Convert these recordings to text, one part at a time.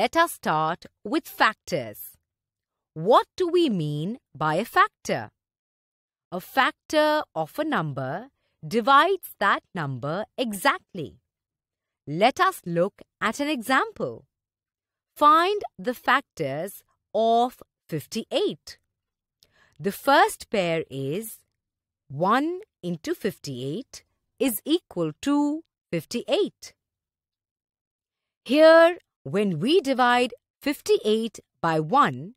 Let us start with factors. What do we mean by a factor? A factor of a number divides that number exactly. Let us look at an example. Find the factors of 58. The first pair is 1 into 58 is equal to 58. Here, when we divide 58 by 1,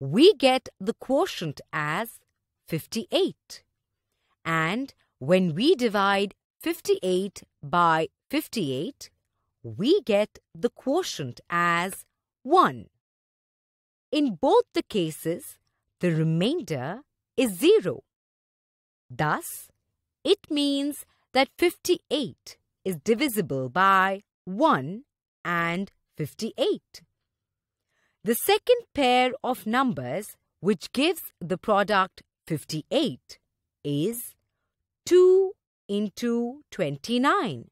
we get the quotient as 58. And when we divide 58 by 58, we get the quotient as 1. In both the cases, the remainder is 0. Thus, it means that 58 is divisible by 1 and 58. The second pair of numbers which gives the product 58 is 2 into 29.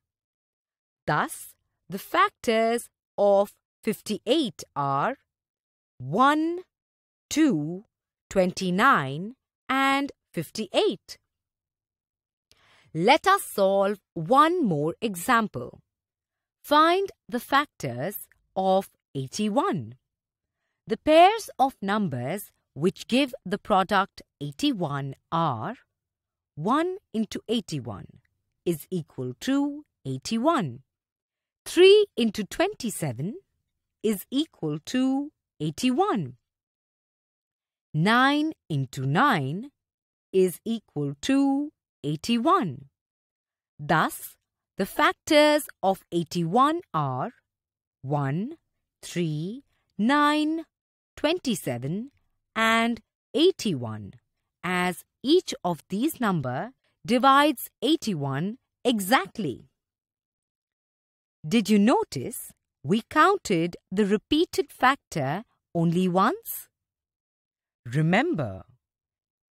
Thus, the factors of 58 are 1, 2, 29 and 58. Let us solve one more example. Find the factors of 81. The pairs of numbers which give the product 81 are 1 into 81 is equal to 81. 3 into 27 is equal to 81. 9 into 9 is equal to 81. Thus, the factors of 81 are 1, 3, 9, 27 and 81, as each of these number divides 81 exactly. Did you notice we counted the repeated factor only once? Remember,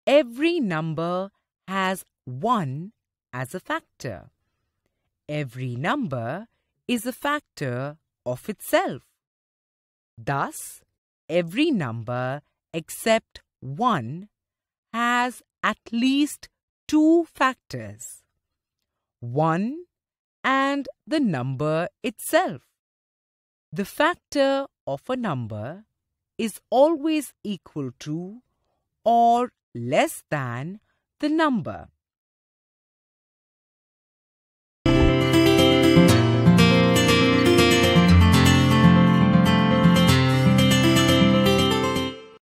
every number has 1 as a factor. Every number is a factor of itself. Thus, every number except 1 has at least 2 factors. 1 and the number itself. The factor of a number is always equal to or less than the number.